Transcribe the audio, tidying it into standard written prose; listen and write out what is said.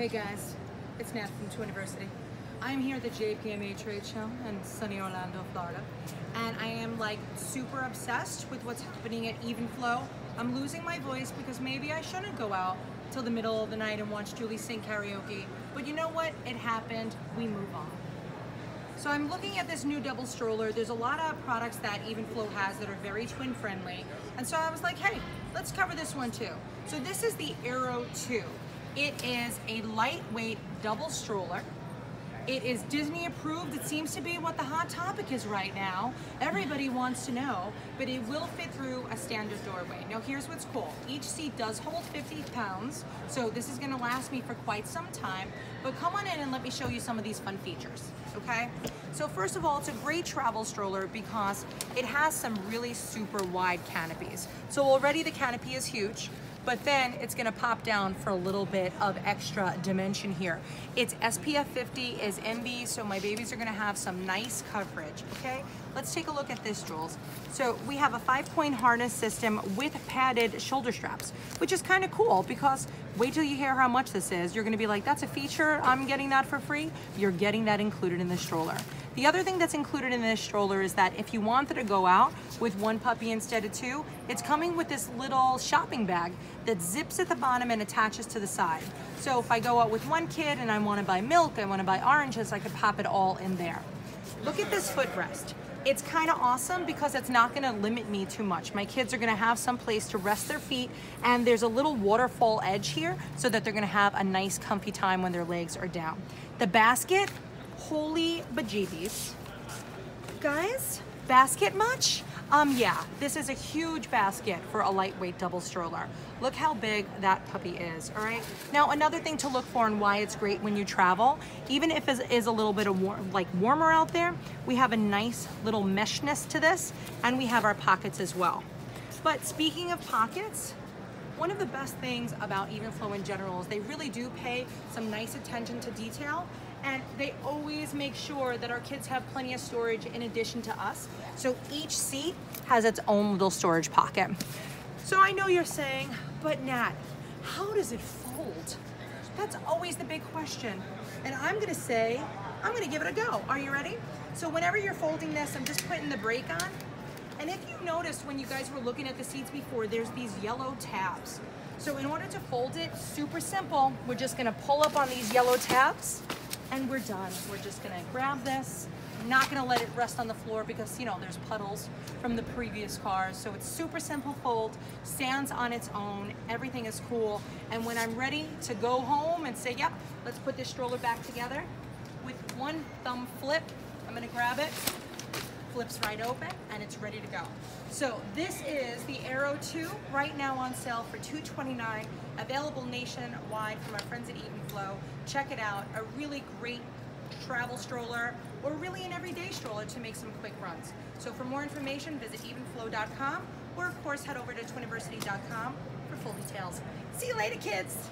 Hey guys, it's Nat from Twiniversity. I'm here at the JPMA trade show in sunny Orlando, Florida, and I am like super obsessed with what's happening at Evenflo. I'm losing my voice because maybe I shouldn't go out till the middle of the night and watch Julie sing karaoke, but you know what? It happened. We move on. So I'm looking at this new double stroller. There's a lot of products that Evenflo has that are very twin friendly, and so I was like, hey, let's cover this one too. So this is the Aero 2. It is a lightweight double stroller. It is Disney approved. It seems to be what the hot topic is right now. Everybody wants to know, but it will fit through a standard doorway. Now here's what's cool. Each seat does hold 50 pounds, so this is gonna last me for quite some time, but come on in and let me show you some of these fun features, okay? So first of all, it's a great travel stroller because it has some really super wide canopies. So already the canopy is huge, but then it's gonna pop down for a little bit of extra dimension here. It's SPF 50 is MB, so my babies are gonna have some nice coverage, okay? Let's take a look at this, Jules. So we have a 5-point harness system with padded shoulder straps, which is kind of cool because wait till you hear how much this is. You're gonna be like, that's a feature, I'm getting that for free. You're getting that included in the stroller. The other thing that's included in this stroller is that if you wanted to go out with one puppy instead of two, it's coming with this little shopping bag that zips at the bottom and attaches to the side. So if I go out with one kid and I want to buy milk, I want to buy oranges, I could pop it all in there. Look at this footrest. It's kind of awesome because it's not going to limit me too much. My kids are going to have some place to rest their feet, and there's a little waterfall edge here so that they're going to have a nice comfy time when their legs are down. The basket, holy bejeebies. Guys, basket much? Yeah, this is a huge basket for a lightweight double stroller. Look how big that puppy is, all right? Now, another thing to look for and why it's great when you travel, even if it is a little bit of warmer out there, we have a nice little meshness to this, and we have our pockets as well. But speaking of pockets, one of the best things about Evenflo in general is they really do pay some nice attention to detail, and they always make sure that our kids have plenty of storage in addition to us. So each seat has its own little storage pocket. So I know you're saying, but Nat, how does it fold? That's always the big question. And I'm gonna say, I'm gonna give it a go. Are you ready? So whenever you're folding this, I'm just putting the brake on. And if you noticed when you guys were looking at the seats before, there's these yellow tabs. So in order to fold it, super simple, we're just gonna pull up on these yellow tabs and we're done. We're just gonna grab this. I'm not gonna let it rest on the floor because, you know, there's puddles from the previous cars. So it's super simple fold, stands on its own, everything is cool. And when I'm ready to go home and say, yep, let's put this stroller back together, with one thumb flip, I'm gonna grab it, flips right open, and it's ready to go. So this is the Aero 2, right now on sale for $229, available nationwide from our friends at Evenflo. Check it out, a really great travel stroller, or really an everyday stroller to make some quick runs. So for more information, visit evenflo.com, or of course head over to twiniversity.com for full details. See you later, kids.